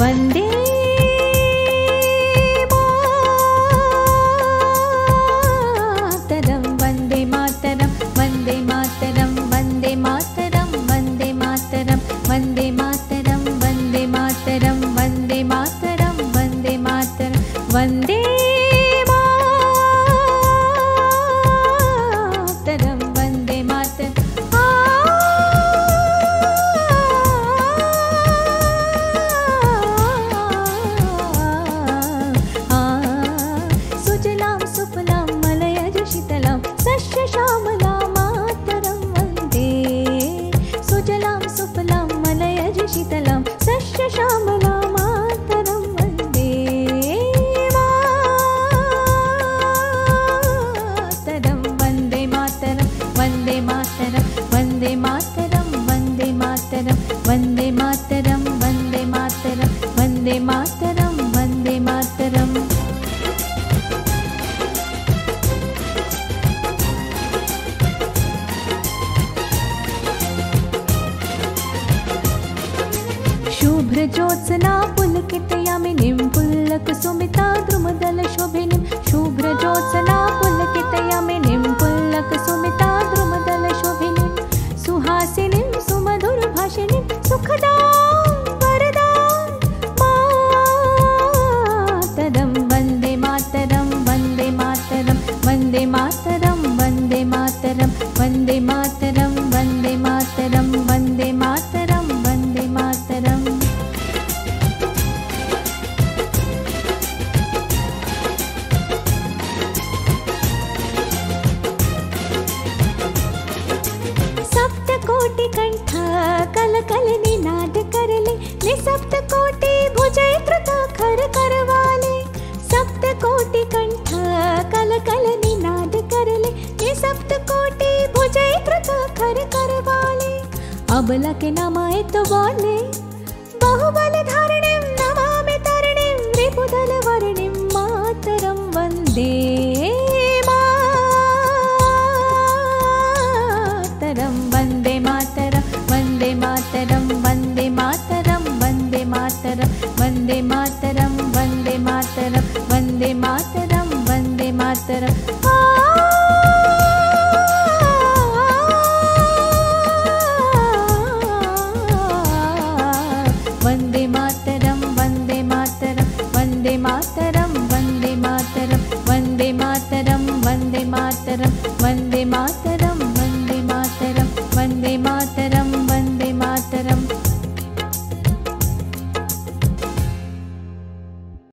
वंदे मातरम, वंदे मातरम, वंदे मातरम, वंदे मातरम, वंदे मातरम, वंदे मातरम, वंदे मातरम, वंदे मातरम, वंदे मातरम, वंदे ज्योत्सना पुलकितयामि पुल्लकुसुमिता द्रुमदल शोभिनीं, शुभ्रज्योत्सना पुलकितयामि पुल्लकुसुमिता द्रुमदल शोभिनीं, सुहासिनीं सुमधुरभाषिणीं सुखदां वरदां मातरं वन्दे मातरं, वन्दे मातरं, वन्दे मातरं, वन्दे मातरं, वन्दे मातरं, वन्दे मातरं, वन्दे मातरं, वन्दे मातरम्। सप्तकोटि भुजय कृता खर करवाले, सप्तकोटि कंठ कल कल निनाद करले, ये सप्तकोटि भुजय कृता खर करवाले, अबला के नामाए तो वाले, बाहुबल धारणिम नमामि तरणिम रिपुदल वर्णिम मातरम वंदे मातरम, वंदे मातरम, वंदे मातरम, वंदे मातरम, वंदे मातरम, वंदे मातरम, वंदे मातरम, वंदे मातरम। वंदे मातरम, वंदे मातरम, वंदे मातरम, वंदे मातरम, वंदे मातरम, वंदे मातरम, वंदे मातरम।